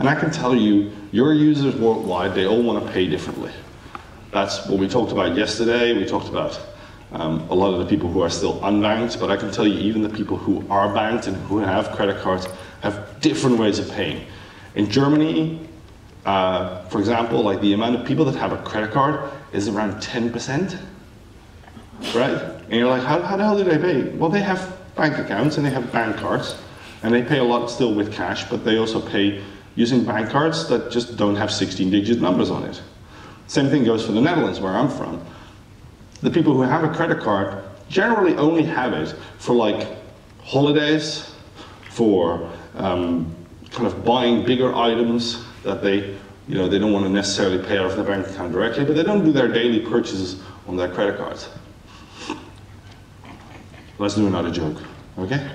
And I can tell you, your users worldwide, they all want to pay differently. That's what we talked about yesterday. We talked about a lot of the people who are still unbanked, but I can tell you even the people who are banked and who have credit cards have different ways of paying. In Germany, for example, like the amount of people that have a credit card is around 10%, right? And you're like, how the hell do they pay? Well, they have bank accounts and they have bank cards, and they pay a lot still with cash, but they also pay using bank cards that just don't have 16-digit numbers on it. Same thing goes for the Netherlands, where I'm from. The people who have a credit card generally only have it for like holidays, for kind of buying bigger items that they, you know, they don't want to necessarily pay out of their bank account directly, but they don't do their daily purchases on their credit cards. Let's do another joke, okay?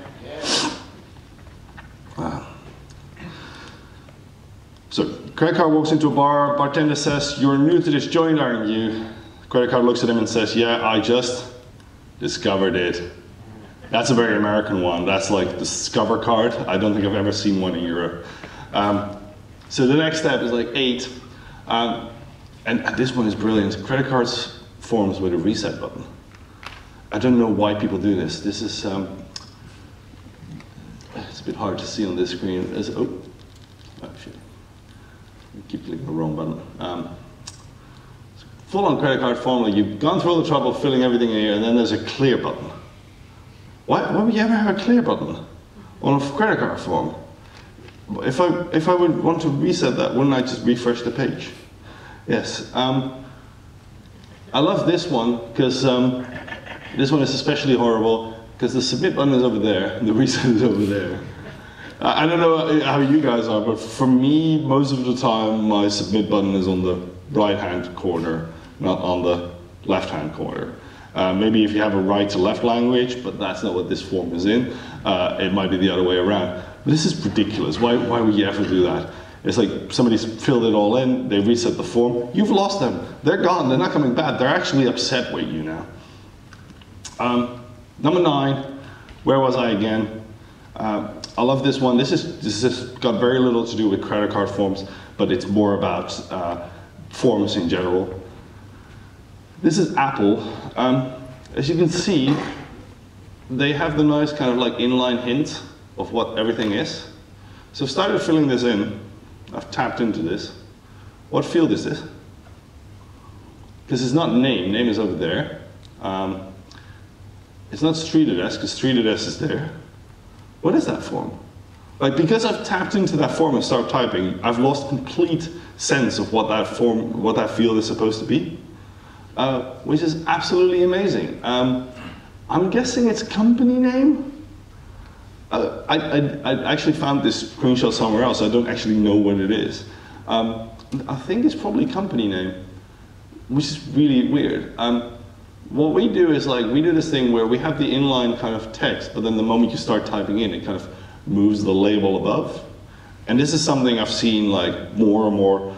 So, credit card walks into a bar, bartender says, "You're new to this joint, aren't you?" Credit card looks at him and says, "Yeah, I just discovered it." That's a very American one. That's like discover card. I don't think I've ever seen one in Europe. So the next step is like 8. And this one is brilliant. Credit cards forms with a reset button. I don't know why people do this. This is, it's a bit hard to see on this screen. It's, oh shit. I keep clicking the wrong button. Full-on credit card formula. You've gone through all the trouble of filling everything in here, and then there's a clear button. Why would you ever have a clear button on a credit card form? If I would want to reset that, wouldn't I just refresh the page? Yes. I love this one because this one is especially horrible because the submit button is over there and the reset is over there. I don't know how you guys are, but for me, most of the time, my submit button is on the right-hand corner, not on the left-hand corner. Maybe if you have a right-to-left language, but that's not what this form is in. It might be the other way around. But this is ridiculous. Why would you ever do that? It's like somebody's filled it all in, they reset the form. You've lost them. They're gone. They're not coming back. They're actually upset with you now. Number 9, where was I again? I love this one. This has got very little to do with credit card forms, but it's more about forms in general. This is Apple. As you can see, they have the nice kind of like inline hint of what everything is. So I've started filling this in. I've tapped into this. What field is this? Because it's not name. Name is over there. It's not street address, because street address is there. What is that form? Like, because I've tapped into that form and started typing, I've lost complete sense of what that form, what that field is supposed to be, which is absolutely amazing. I'm guessing it's company name. I actually found this screenshot somewhere else. I don't actually know what it is. I think it's probably company name, which is really weird. What we do is like, we do this thing where we have the inline kind of text, but then the moment you start typing in, it kind of moves the label above. And this is something I've seen like more and more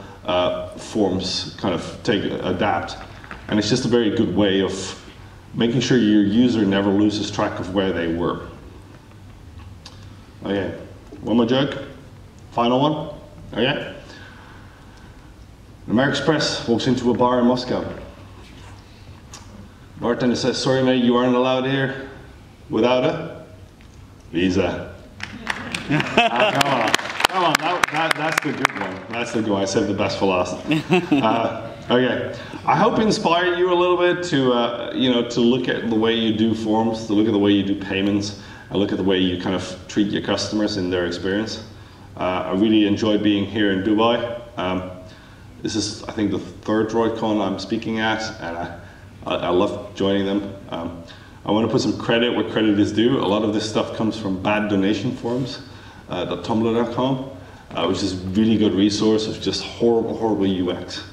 forms kind of adapt. And it's just a very good way of making sure your user never loses track of where they were. Okay, one more joke, final one, okay? An American Express walks into a bar in Moscow. Bartender says, "Sorry mate, you aren't allowed here without a visa." Come on, that's the good one. That's the good one. I saved the best for last. Okay, I hope inspired you a little bit to you know, to look at the way you do forms, to look at the way you do payments, and look at the way you kind of treat your customers in their experience. I really enjoy being here in Dubai. This is, I think, the 3rd Droidcon I'm speaking at, and I love joining them. I want to put some credit where credit is due. A lot of this stuff comes from bad donation forms, .tumblr.com, which is a really good resource of just horrible, horrible UX.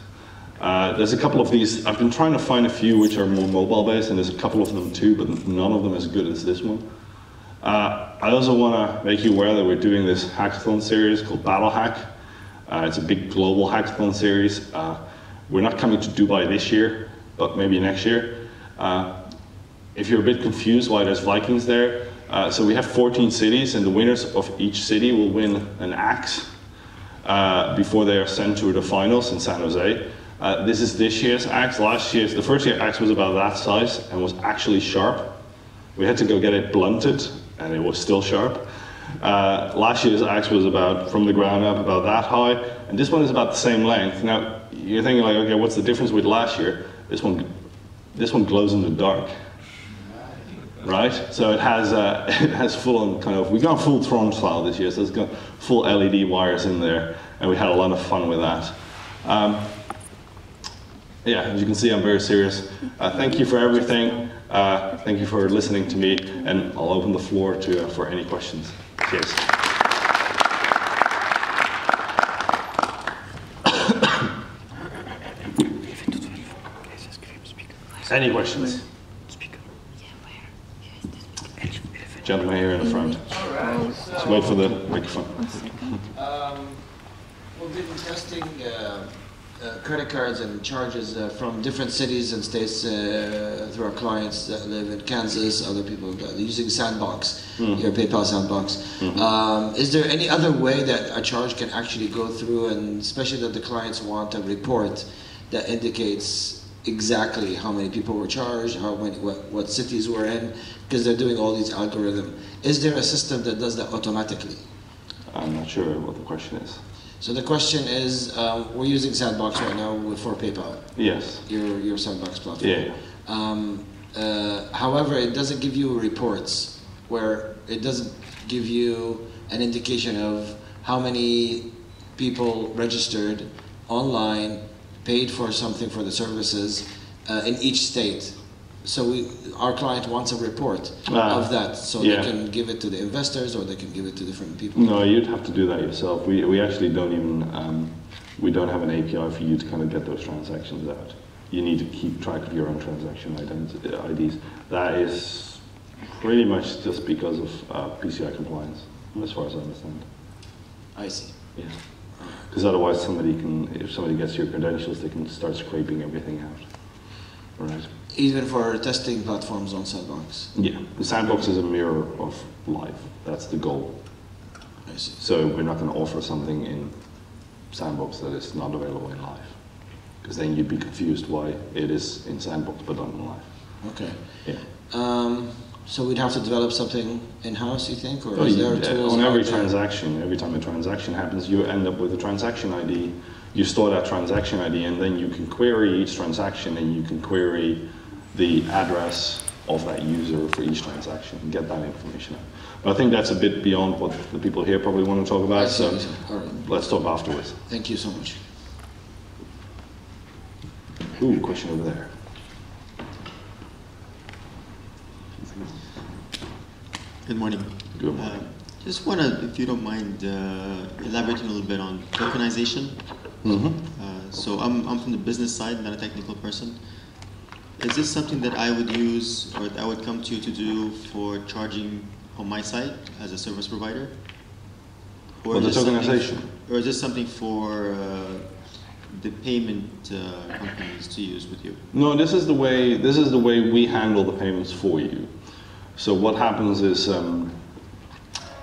There's a couple of these. I've been trying to find a few which are more mobile-based, and there's a couple of them too, but none of them as good as this one. I also want to make you aware that we're doing this hackathon series called Battle Hack. It's a big global hackathon series. We're not coming to Dubai this year, but maybe next year. If you're a bit confused why there's Vikings there, so we have 14 cities, and the winners of each city will win an axe. before they are sent to the finals in San Jose. This is this year's axe. The first year axe was about that size and was actually sharp. We had to go get it blunted and it was still sharp. Last year's axe was about, from the ground up, about that high, and this one is about the same length. Now, you're thinking like, okay, what's the difference with last year? This one glows in the dark, right? So it has full on kind of, we've gone full Tron style this year, so it's got full LED wires in there, and we had a lot of fun with that. Yeah, as you can see, I'm very serious. Thank you for everything. Thank you for listening to me, and I'll open the floor to, for any questions. Cheers. Any questions? Gentleman here in the front. Just wait for the microphone. We've been testing credit cards and charges from different cities and states through our clients that live in Kansas, other people using Sandbox, your PayPal Sandbox. Is there any other way that a charge can actually go through, and especially that the clients want a report that indicates exactly how many people were charged, how many, what cities we're in, because they're doing all these algorithms. Is there a system that does that automatically? I'm not sure what the question is. So the question is, we're using Sandbox right now for PayPal. Yes. Your Sandbox platform. Yeah. However, it doesn't give you reports where it doesn't give you an indication of how many people registered online, paid for something for the services in each state. So our client wants a report of that, so they can give it to the investors or they can give it to different people. No, you'd have to do that yourself. We actually don't even, we don't have an API for you to kind of get those transactions out. You need to keep track of your own transaction IDs. That is pretty much just because of PCI compliance, as far as I understand. I see. Yeah. Because otherwise somebody can, if somebody gets your credentials, they can start scraping everything out, right? Even for testing platforms on Sandbox? Yeah, the Sandbox is a mirror of life. That's the goal. I see. So we're not going to offer something in Sandbox that is not available in live, because then you'd be confused why it is in Sandbox but not in live. Okay. Yeah. So we'd have to develop something in-house, you think? Or is there tools on every transaction, every time a transaction happens, you end up with a transaction ID. You store that transaction ID, and then you can query each transaction, and you can query the address of that user for each transaction and get that information out. But I think that's a bit beyond what the people here probably want to talk about, so let's talk afterwards. Thank you so much. Ooh, question over there. Good morning. Good morning. Just want to, if you don't mind, elaborating a little bit on tokenization. So I'm from the business side, not a technical person. Is this something that I would use, or that I would come to you to do for charging on my side as a service provider? Or is this tokenization? Or is this something for the payment companies to use with you? No, this is the way we handle the payments for you. So what happens is,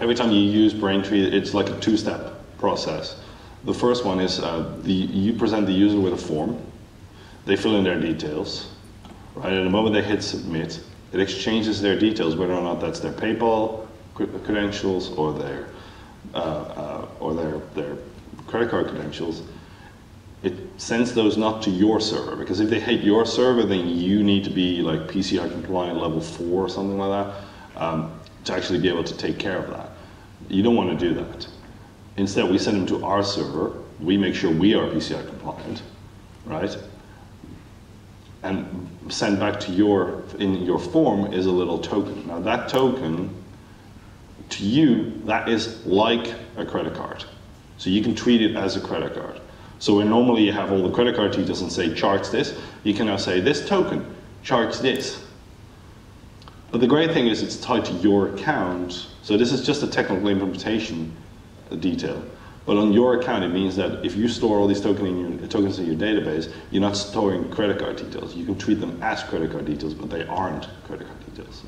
every time you use Braintree, it's like a two-step process. The first one is you present the user with a form. They fill in their details, right? And the moment they hit submit, it exchanges their details, whether or not that's their PayPal credentials or their credit card credentials. It sends those not to your server, because if they hit your server, then you need to be like PCI compliant level 4 or something like that to actually be able to take care of that. You don't want to do that. Instead, we send them to our server. We make sure we are PCI compliant, right? And send back to your, in your form is a little token. Now that token, to you, that is like a credit card. So you can treat it as a credit card. So where normally you have all the credit card details and say charge this, you can now say this token, charge this. But the great thing is it's tied to your account. So this is just a technical implementation detail. But on your account, it means that if you store all these tokens in your database, you're not storing credit card details. You can treat them as credit card details, but they aren't credit card details.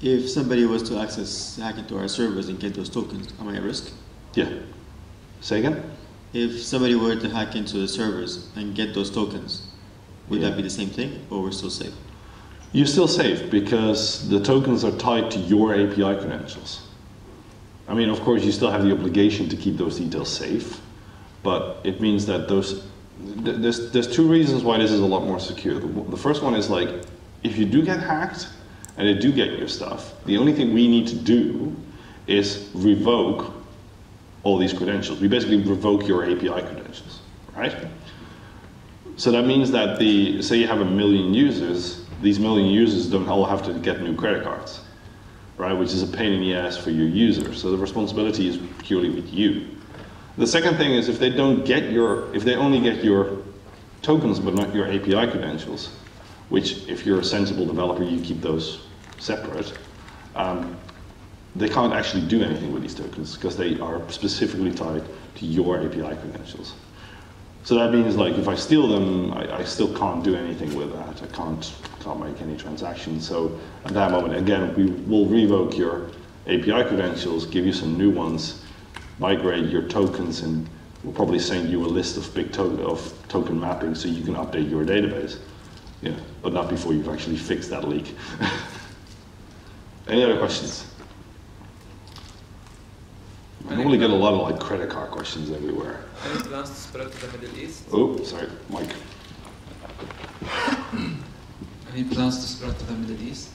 If somebody was to hack into our servers and get those tokens, am I at risk? Yeah. Say again? If somebody were to hack into the servers and get those tokens, would that be the same thing, or we're still safe? You're still safe because the tokens are tied to your API credentials. I mean, of course, you still have the obligation to keep those details safe, but it means that those... There's two reasons why this is a lot more secure. The first one is, like, if you do get hacked, and they do get your stuff, the only thing we need to do is revoke all these credentials. We basically revoke your API credentials, right? So that means that the, say you have 1 million users, these 1 million users don't all have to get new credit cards, right? Which is a pain in the ass for your user. So the responsibility is purely with you. The second thing is, if they don't get your, if they only get your tokens but not your API credentials, which if you're a sensible developer, you keep those separate, they can't actually do anything with these tokens because they are specifically tied to your API credentials. So that means, like, if I steal them, I still can't do anything with that. I can't make any transactions. So at that moment, again, we will revoke your API credentials, give you some new ones, migrate your tokens, and we'll probably send you a list of token mapping so you can update your database. Yeah, but not before you've actually fixed that leak. Any other questions? I normally get a lot of, like, credit card questions everywhere. Any plans to spread to the Middle East? Oh, sorry, Mike. Any plans to spread to the Middle East?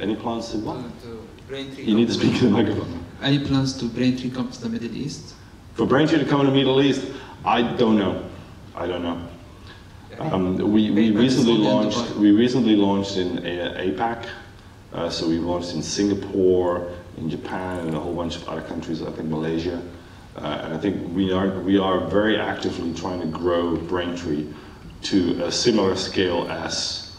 Any plans to what? To Braintree. You need to speak to the microphone. Any plans to Braintree come to the Middle East? For Braintree to come to the Middle East? I don't know. I don't know. We recently launched in APAC, so we launched in Singapore, in Japan, and a whole bunch of other countries. I think Malaysia, and I think we are very actively trying to grow Braintree to a similar scale as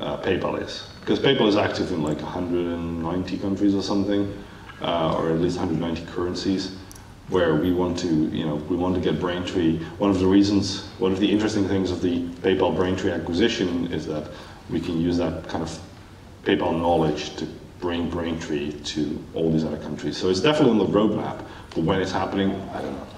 PayPal is, because PayPal is active in like 190 countries or something, or at least 190 currencies. Where we want to, you know, we want to get Braintree. One of the interesting things of the PayPal Braintree acquisition is that we can use that kind of PayPal knowledge to bring Braintree to all these other countries. So it's definitely on the roadmap, but when it's happening, I don't know.